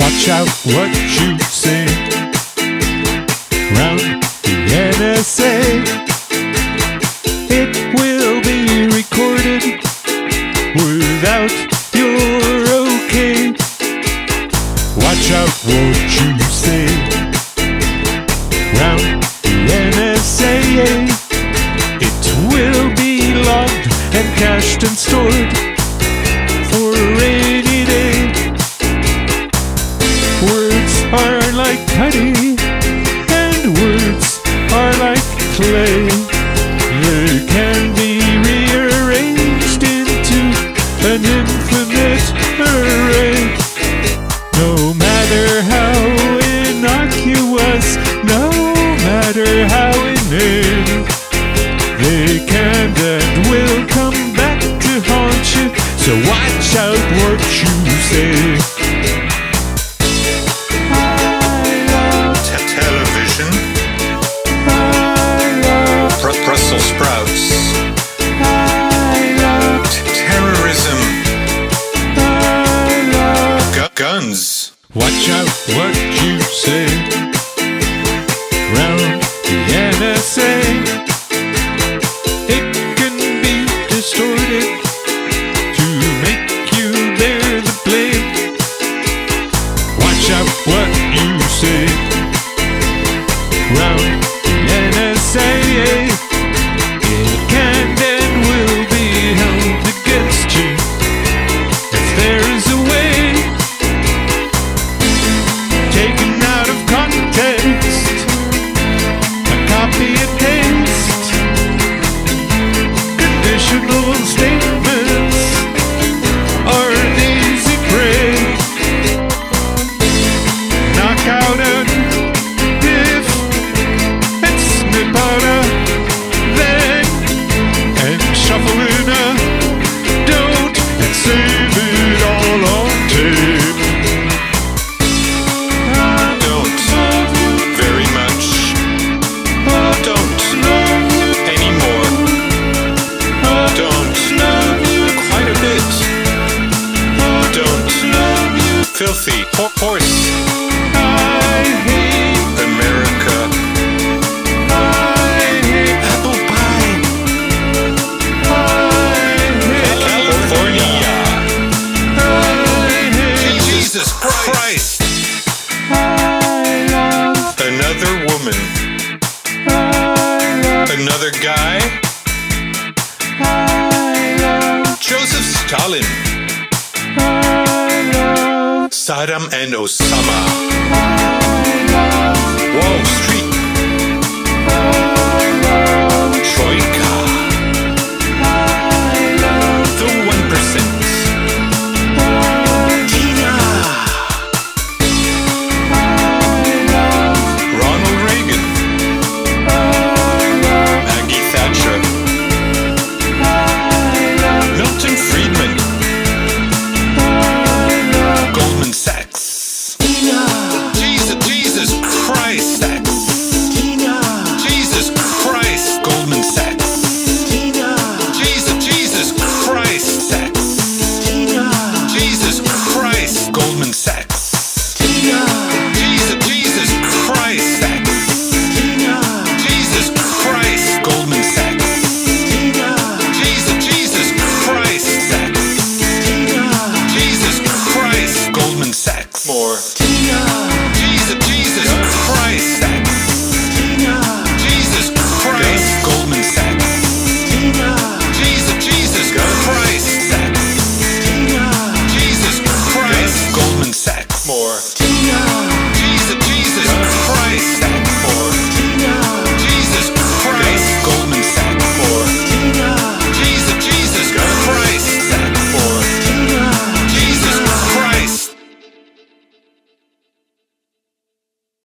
Watch out what you say round the NSA. It will be recorded without your okay. Watch out what you say round the NSA. It will be logged and cached and stored for a rainy day. Words are like honey, and words are like clay. They can be rearranged into an infinite array. No matter how innocuous, no matter how inane, they can and will come back to haunt you. So watch out what you say. Brussels sprouts. I love terrorism. I love guns. Watch out what you say round the NSA. It can be distorted to make you bear the blame. Watch out what you say round the NSA. Statements are an easy prey. Knock out a diff and snip out a then and shuffle in a don't and save it all on tape. I don't very much. I don't know. Filthy horse. I hate America. I hate apple pie. I hate California. I hate Jesus Christ. I love another woman. I love another guy. I love Joseph Stalin. I love Saddam and Osama. Wall Street. Troika. The 1%.